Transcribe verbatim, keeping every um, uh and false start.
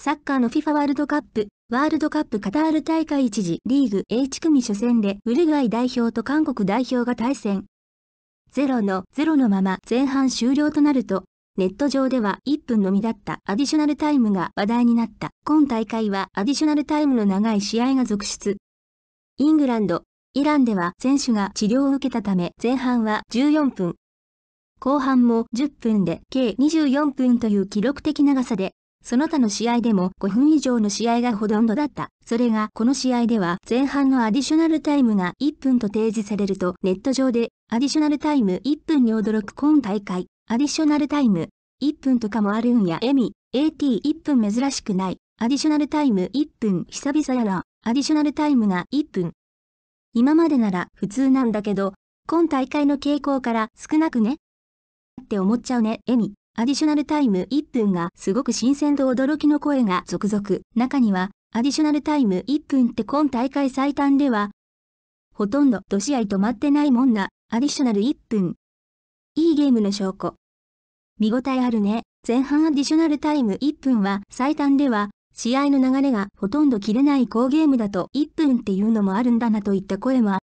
サッカーの フィファ ワールドカップ、ワールドカップカタール大会いち次リーグ エイチ 組初戦でウルグアイ代表と韓国代表が対戦。ゼロのゼロのまま前半終了となると、ネット上ではいっぷんのみだったアディショナルタイムが話題になった。今大会はアディショナルタイムの長い試合が続出。イングランド、イランでは選手が治療を受けたため前半はじゅうよんぷん。後半もじゅっぷんで計にじゅうよんぷんという記録的長さで、その他の試合でもごふん以上の試合がほとんどだった。それがこの試合では前半のアディショナルタイムがいっぷんと提示されるとネット上でアディショナルタイムいっぷんに驚く今大会。アディショナルタイムいっぷんとかもあるんやえみ。エーティーいっぷん珍しくない。アディショナルタイムいっぷん久々やら。アディショナルタイムがいっぷん。今までなら普通なんだけど、今大会の傾向から少なくねって思っちゃうねえみ。アディショナルタイムいっぷんがすごく新鮮と驚きの声が続々。中には、アディショナルタイムいっぷんって今大会最短では、ほとんどいち試合止まってないもんな、アディショナルいっぷん。いいゲームの証拠。見応えあるね。前半アディショナルタイムいっぷんは最短では、試合の流れがほとんど切れない好ゲームだといっぷんっていうのもあるんだなといった声もあっ